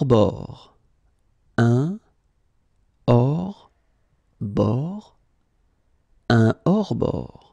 hors-bord. Un hors-bord. Un hors-bord.